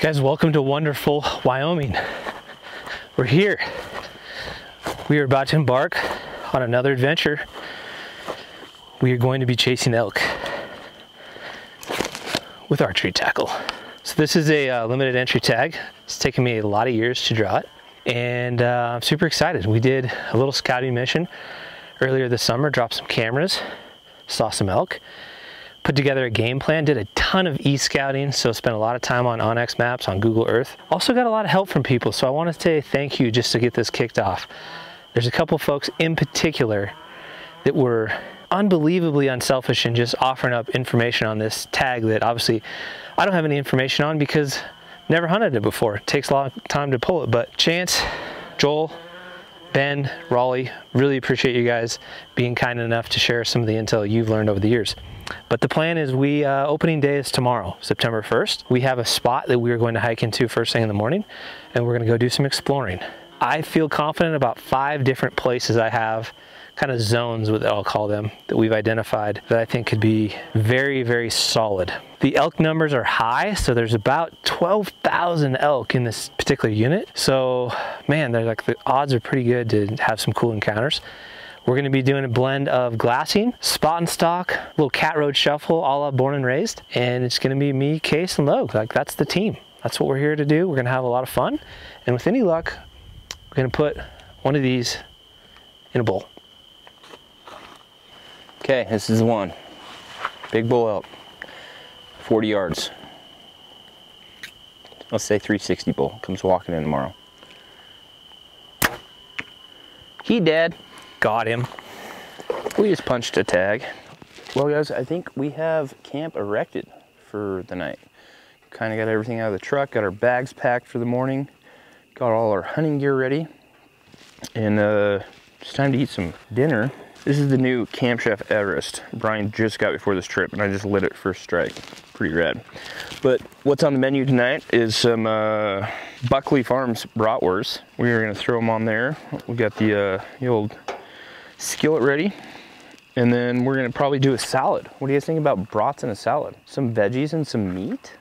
Guys, welcome to wonderful Wyoming. We're here. We are about to embark on another adventure. We are going to be chasing elk with archery tackle. So this is a limited entry tag. It's taken me a lot of years to draw it, and I'm super excited. We did a little scouting mission earlier this summer, dropped some cameras, saw some elk, put together a game plan, did a ton of e-scouting, so spent a lot of time on Onyx Maps, on Google Earth. Also got a lot of help from people, so I want to say thank you just to get this kicked off. There's a couple folks in particular that were unbelievably unselfish in just offering up information on this tag that obviously I don't have any information on because never hunted it before. It takes a lot of time to pull it, but Chance, Joel, Ben, Raleigh, really appreciate you guys being kind enough to share some of the intel you've learned over the years. But the plan is we, opening day is tomorrow, September 1st. We have a spot that we are going to hike into first thing in the morning, and we're gonna go do some exploring. I feel confident about 5 different places I have, kind of zones what I'll call them, that we've identified that I think could be very, very solid. The elk numbers are high, so there's about 12,000 elk in this particular unit. So man, they're like, the odds are pretty good to have some cool encounters. We're gonna be doing a blend of glassing, spot and stalk, little cat road shuffle, a la Born and Raised, and it's gonna be me, Case, and Logue. Like, that's the team. That's what we're here to do. We're gonna have a lot of fun, and with any luck, we're gonna put one of these in a bowl. Okay, this is the one. Big bull elk, 40 yards. Let's say 360 bull, comes walking in tomorrow. He dead. Got him. We just punched a tag. Well guys, I think we have camp erected for the night. Kinda got everything out of the truck, got our bags packed for the morning, got all our hunting gear ready, and it's time to eat some dinner. This is the new Camp Chef Everest. Brian just got before this trip, and I just lit it first strike. Pretty rad. But what's on the menu tonight is some Buckley Farms bratwurst. We are gonna throw them on there. We got the old skillet ready, and then we're gonna probably do a salad. What do you guys think about brats and a salad? Some veggies and some meat?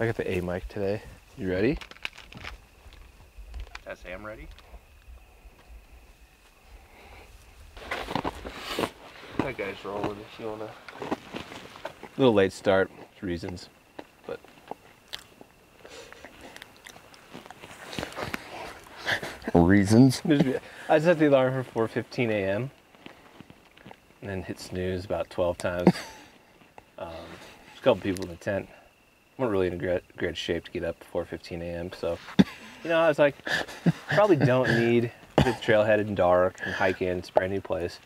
I got the A mic today. You ready? Yes, I am ready. That guy's rolling if you wanna. Little late start, reasons, but. Reasons? I set the alarm for 4:15 a.m. and then hit snooze about 12 times. There's a couple people in the tent. I'm not really in great shape to get up before 4:15 a.m. so, you know, I was like, probably don't need the trailhead in dark and hike in. It's a brand new place.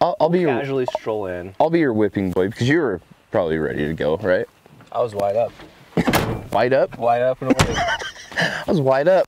I'll be casually stroll in. I'll be your whipping boy because you were probably ready to go, right? I was wide up. Wide up? Wide up and away. I was wide up.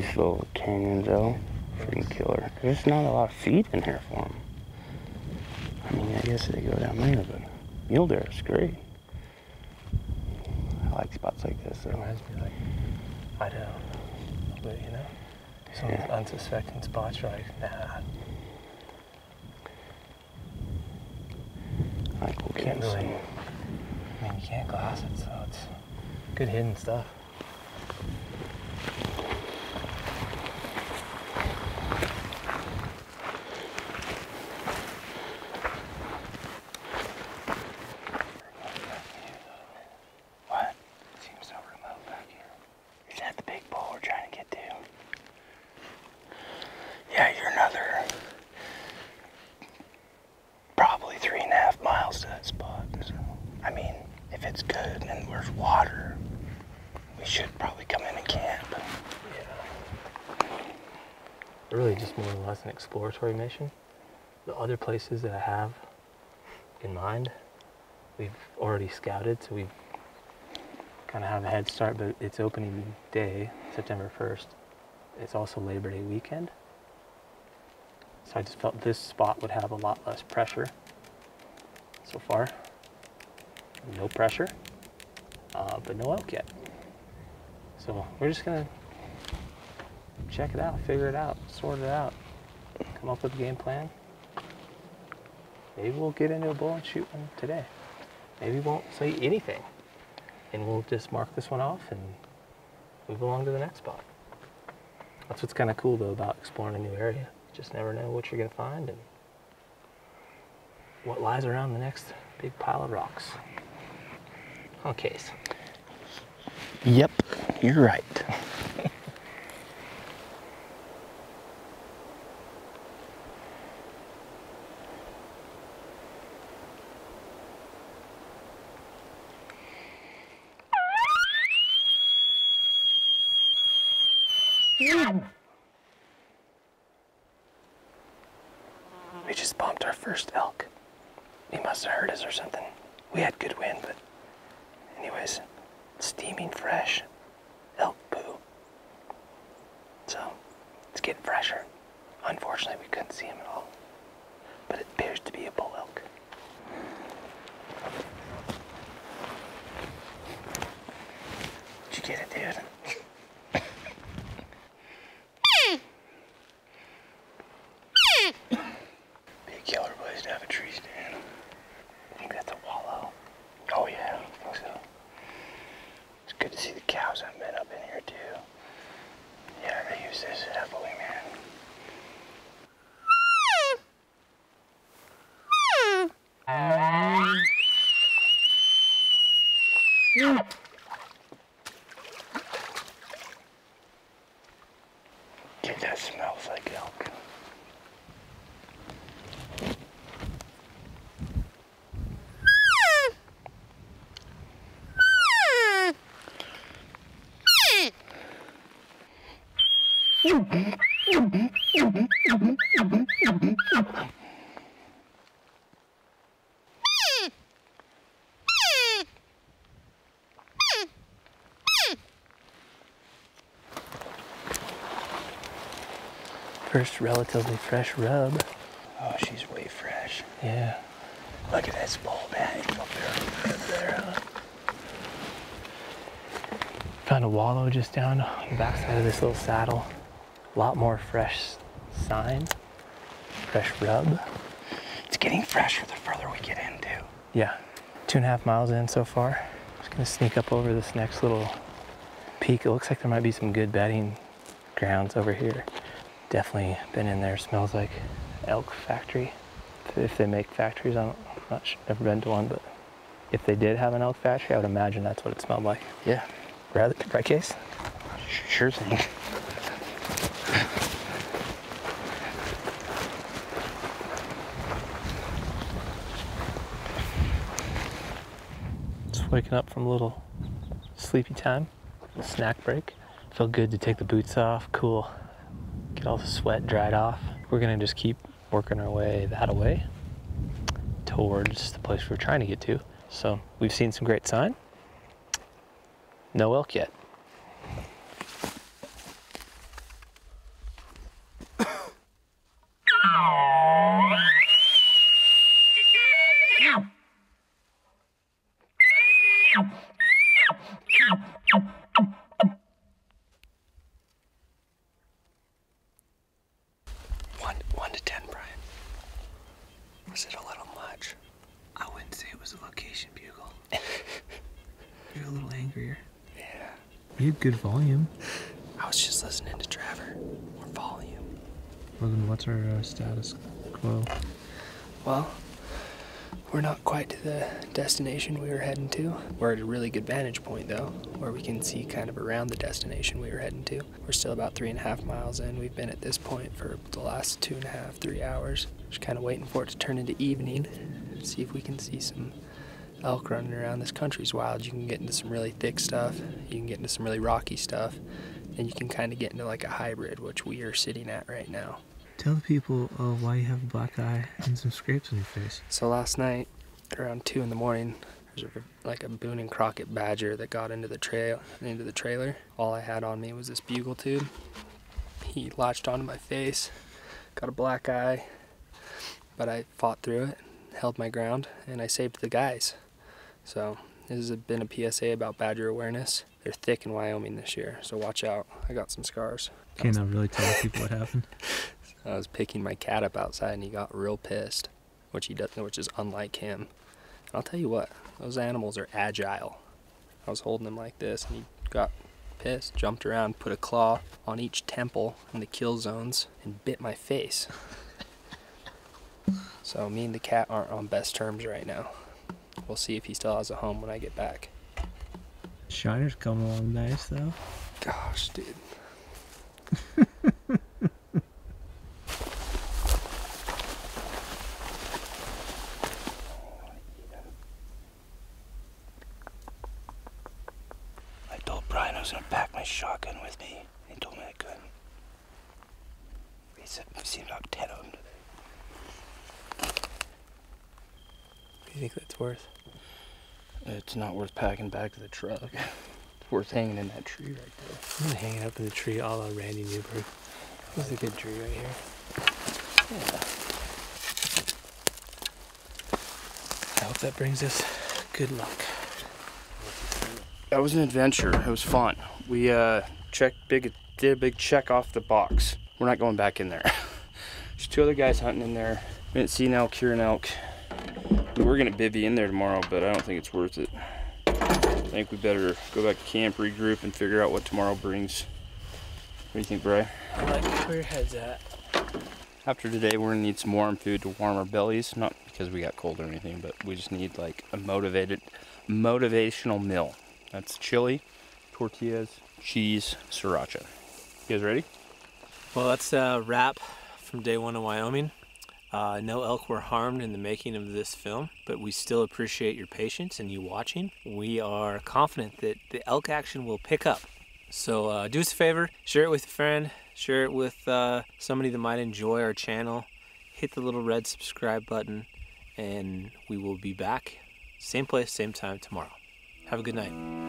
These little canyons, though, freaking killer. There's not a lot of feed in here for them. I mean, I guess they go down there, but mule deer is great. I like spots like this, though. It reminds me like Idaho, but you know, some unsuspecting spots. You're like, nah, You can't really, I mean, you can't glass it, so it's good hidden stuff. An exploratory mission. The other places that I have in mind, we've already scouted, so we kind of have a head start, but it's opening day, September 1st. It's also Labor Day weekend. So I just felt this spot would have a lot less pressure. So far, no pressure, but no elk yet. So we're just gonna check it out, figure it out, sort it out. Come up with a game plan. Maybe we'll get into a bull and shoot one today. Maybe we won't see anything. And we'll just mark this one off and move along to the next spot. That's what's kind of cool though about exploring a new area. You just never know what you're gonna find and what lies around the next big pile of rocks. Okay. Yep, you're right. We just bumped our first elk. He must have heard us or something. We had good wind, but anyways, steaming fresh elk poo. So it's getting fresher. Unfortunately, we couldn't see him at all, but it appears to be a bull elk. Did you get it, dude? First relatively fresh rub. Oh, she's way fresh. Yeah. Look at this bull bag up there. Right there, huh? Found a wallow just down on the backside of this little saddle. A lot more fresh sign, fresh rub. It's getting fresher the further we get in, too. Yeah. 2.5 miles in so far. I'm just gonna sneak up over this next little peak. It looks like there might be some good bedding grounds over here. Definitely been in there. Smells like elk factory. If they make factories, I've never been to one, but if they did have an elk factory, I would imagine that's what it smelled like. Yeah. Right, Case? Sure thing. Just waking up from a little sleepy time, snack break. Felt good to take the boots off. Cool. Get all the sweat dried off. We're gonna just keep working our way that away towards the place we're trying to get to. So we've seen some great sign. No elk yet. One to ten, Brian. Was it a little much? I wouldn't say it was You had good volume. I was just listening to Trevor. More volume. Well, then what's our status quo? Well, we're not quite to the destination we were heading to. We're at a really good vantage point, though, where we can see kind of around the destination we were heading to. We're still about 3.5 miles in. We've been at this point for the last 2.5, 3 hours. Just kind of waiting for it to turn into evening. See if we can see some elk running around. This country's wild. You can get into some really thick stuff. You can get into some really rocky stuff. And you can kind of get into like a hybrid, which we are sitting at right now. Tell the people why you have a black eye and some scrapes on your face. So last night, around 2 in the morning, there's like a Boone and Crockett badger that got into the trailer. All I had on me was this bugle tube. He latched onto my face, got a black eye, but I fought through it, held my ground, and I saved the guys. So this has been a PSA about badger awareness. They're thick in Wyoming this year, so watch out. I got some scars. I cannot really tell people what happened. I was picking my cat up outside and he got real pissed, which he doesn't, which is unlike him. And I'll tell you what, those animals are agile. I was holding him like this and he got pissed, jumped around, put a claw on each temple in the kill zones and bit my face. So me and the cat aren't on best terms right now. We'll see if he still has a home when I get back. Shiner's coming along nice though. Gosh, dude. Shotgun with me. He told me I couldn't. We've seen about 10 of them today. What do you think that's worth? It's not worth packing back to the truck. It's worth hanging in that tree right there. I'm gonna hang it up in the tree a la Randy Newberg. This is a good tree right here. Yeah. I hope that brings us good luck. That was an adventure. It was fun. We did a big check off the box. We're not going back in there. There's 2 other guys hunting in there. We didn't see an elk, hear an elk. We were gonna bivvy in there tomorrow, but I don't think it's worth it. I think we better go back to camp, regroup, and figure out what tomorrow brings. What do you think, Bri? I like where your head's at. After today, we're gonna need some warm food to warm our bellies. Not because we got cold or anything, but we just need like a motivational meal. That's chili, tortillas, cheese, sriracha. You guys ready? Well, that's a wrap from day 1 in Wyoming. No elk were harmed in the making of this film, but we still appreciate your patience and you watching. We are confident that the elk action will pick up. So do us a favor, share it with a friend, share it with somebody that might enjoy our channel. Hit the little red subscribe button, and we will be back, same place, same time tomorrow. Have a good night.